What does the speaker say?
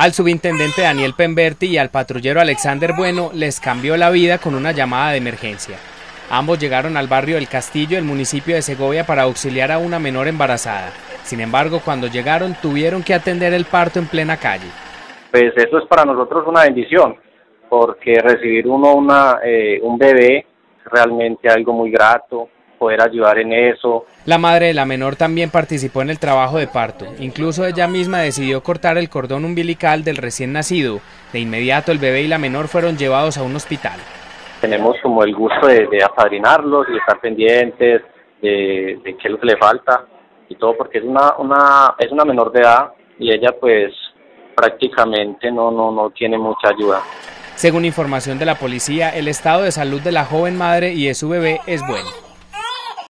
Al subintendente Daniel Pemberti y al patrullero Alexander Bueno les cambió la vida con una llamada de emergencia. Ambos llegaron al barrio del Castillo, del municipio de Segovia, para auxiliar a una menor embarazada. Sin embargo, cuando llegaron tuvieron que atender el parto en plena calle. Pues eso es para nosotros una bendición, porque recibir uno un bebé es realmente algo muy grato, poder ayudar en eso. La madre de la menor también participó en el trabajo de parto, incluso ella misma decidió cortar el cordón umbilical del recién nacido. De inmediato el bebé y la menor fueron llevados a un hospital. Tenemos como el gusto de apadrinarlos y estar pendientes de qué le falta y todo, porque es una menor de edad y ella pues prácticamente no tiene mucha ayuda. Según información de la policía, el estado de salud de la joven madre y de su bebé es bueno.